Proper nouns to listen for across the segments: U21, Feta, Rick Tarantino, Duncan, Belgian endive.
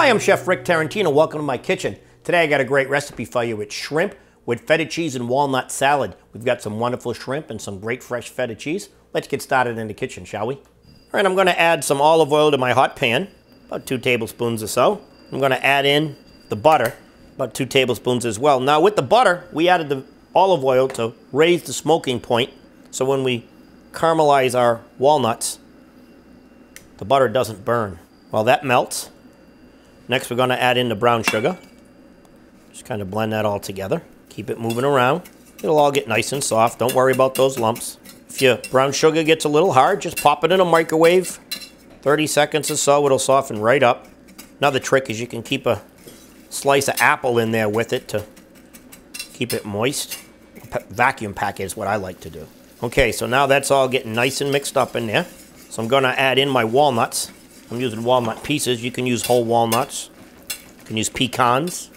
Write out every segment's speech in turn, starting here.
Hi, I'm Chef Rick Tarantino. Welcome to my kitchen. Today I got a great recipe for you. It's shrimp with feta cheese and walnut salad. We've got some wonderful shrimp and some great fresh feta cheese. Let's get started in the kitchen, shall we? All right, I'm going to add some olive oil to my hot pan, about 2 tablespoons or so. I'm going to add in the butter, about 2 tablespoons as well. Now with the butter, we added the olive oil to raise the smoking point so when we caramelize our walnuts, the butter doesn't burn. Well, that melts. Next, we're going to add in the brown sugar. Just kind of blend that all together. Keep it moving around. It'll all get nice and soft. Don't worry about those lumps. If your brown sugar gets a little hard, just pop it in a microwave. 30 seconds or so, it'll soften right up. Another trick is you can keep a slice of apple in there with it to keep it moist. Vacuum pack is what I like to do. Okay, so now that's all getting nice and mixed up in there. So I'm going to add in my walnuts. I'm using walnut pieces. You can use whole walnuts. You can use pecans.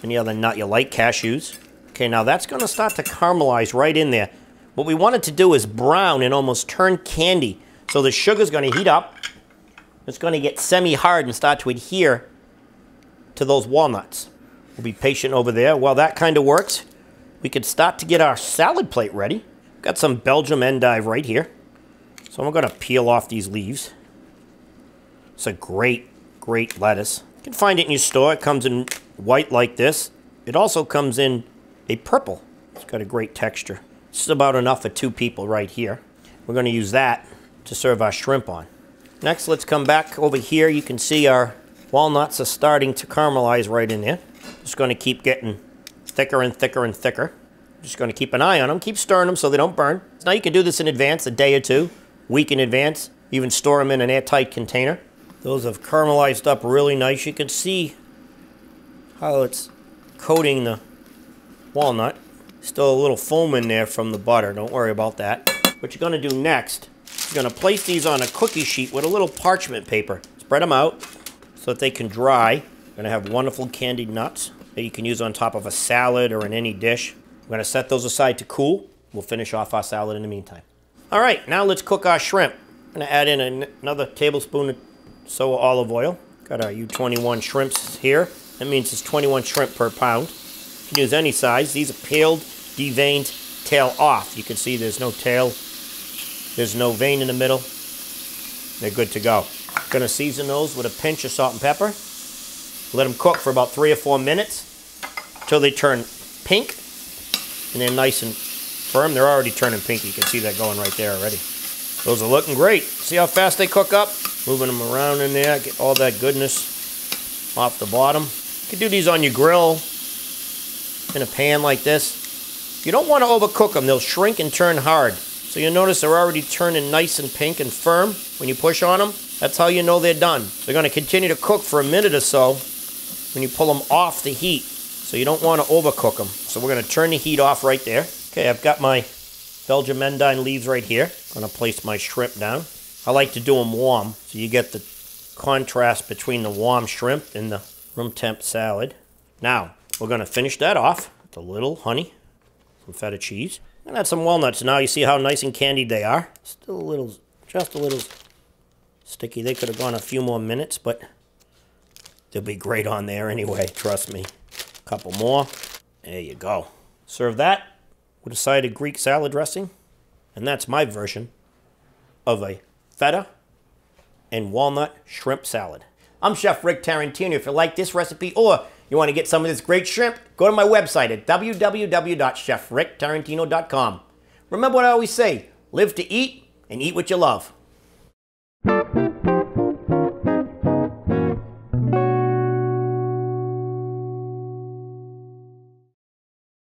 Any other nut you like, cashews. Okay, now that's going to start to caramelize right in there. What we want it to do is brown and almost turn candy. So the sugar's going to heat up. It's going to get semi-hard and start to adhere to those walnuts. We'll be patient over there. While that kind of works, we could start to get our salad plate ready. We've got some Belgian endive right here. So I'm going to peel off these leaves. It's a great, great lettuce. You can find it in your store. It comes in white like this. It also comes in a purple. It's got a great texture. This is about enough for 2 people right here. We're going to use that to serve our shrimp on. Next, let's come back over here. You can see our walnuts are starting to caramelize right in there. Just going to keep getting thicker and thicker and thicker. Just going to keep an eye on them. Keep stirring them so they don't burn. Now you can do this in advance, a day or 2, week in advance. Even store them in an airtight container. Those have caramelized up really nice. You can see how it's coating the walnut. Still a little foam in there from the butter. Don't worry about that. What you're going to do next, you're going to place these on a cookie sheet with a little parchment paper. Spread them out so that they can dry. You're going to have wonderful candied nuts that you can use on top of a salad or in any dish. We're going to set those aside to cool. We'll finish off our salad in the meantime. All right, now let's cook our shrimp. I'm going to add in another tablespoon of so olive oil. Got our U21 shrimps here. That means it's 21 shrimp per pound. You can use any size. These are peeled, deveined, tail off. You can see there's no tail. There's no vein in the middle. They're good to go. Gonna season those with a pinch of salt and pepper. Let them cook for about 3 or 4 minutes until they turn pink and they're nice and firm. They're already turning pink. You can see that going right there already. Those are looking great. See how fast they cook up? Moving them around in there, get all that goodness off the bottom. You can do these on your grill in a pan like this. You don't want to overcook them. They'll shrink and turn hard. So you'll notice they're already turning nice and pink and firm when you push on them. That's how you know they're done. They're going to continue to cook for a minute or so when you pull them off the heat. So you don't want to overcook them. So we're going to turn the heat off right there. Okay, I've got my Belgian endive leaves right here. I'm going to place my shrimp down. I like to do them warm, so you get the contrast between the warm shrimp and the room temp salad. Now, we're going to finish that off with a little honey, some feta cheese, and add some walnuts. Now you see how nice and candied they are. Still a little, just a little sticky. They could have gone a few more minutes, but they'll be great on there anyway, trust me. A couple more. There you go. Serve that with a side of Greek salad dressing, and that's my version of a feta and walnut shrimp salad. I'm Chef Rick Tarantino. If you like this recipe or you want to get some of this great shrimp, go to my website at www.chefricktarantino.com. Remember what I always say, live to eat and eat what you love.